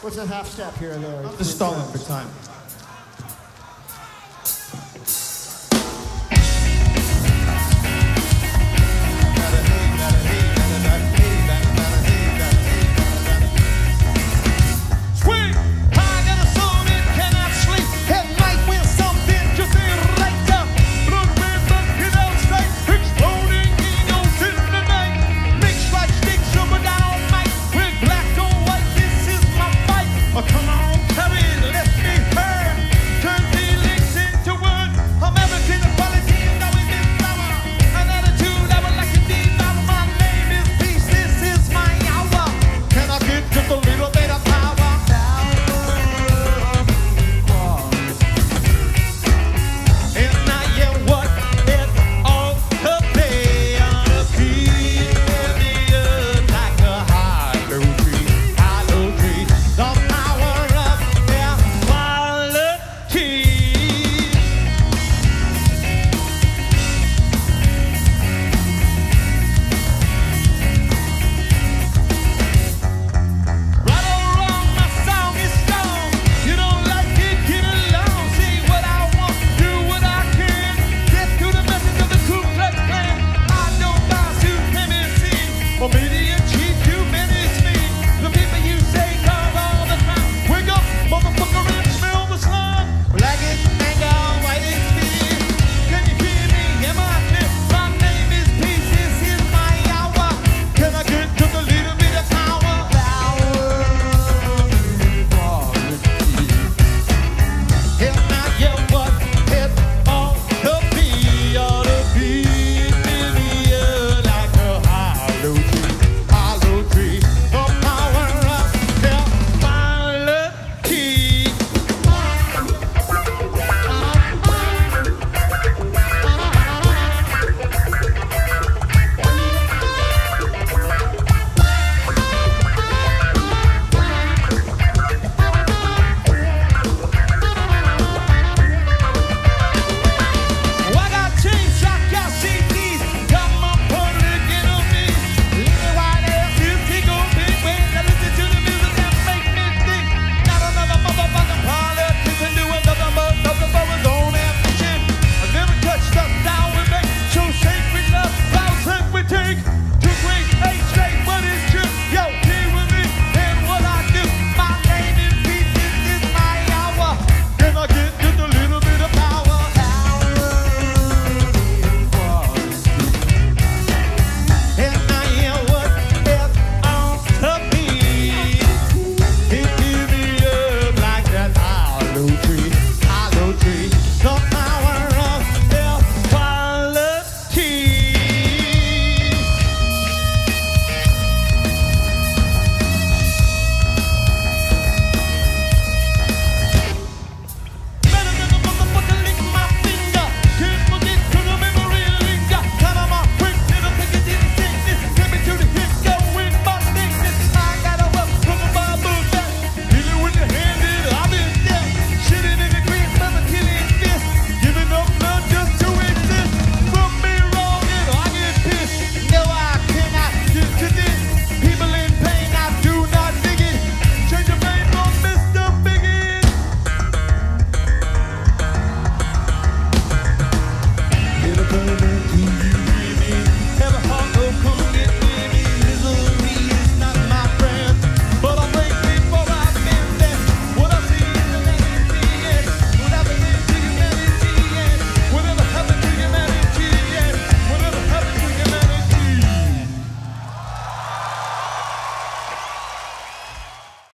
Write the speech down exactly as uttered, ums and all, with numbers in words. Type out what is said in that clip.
What's a half step here or there? I'm just stalling for time.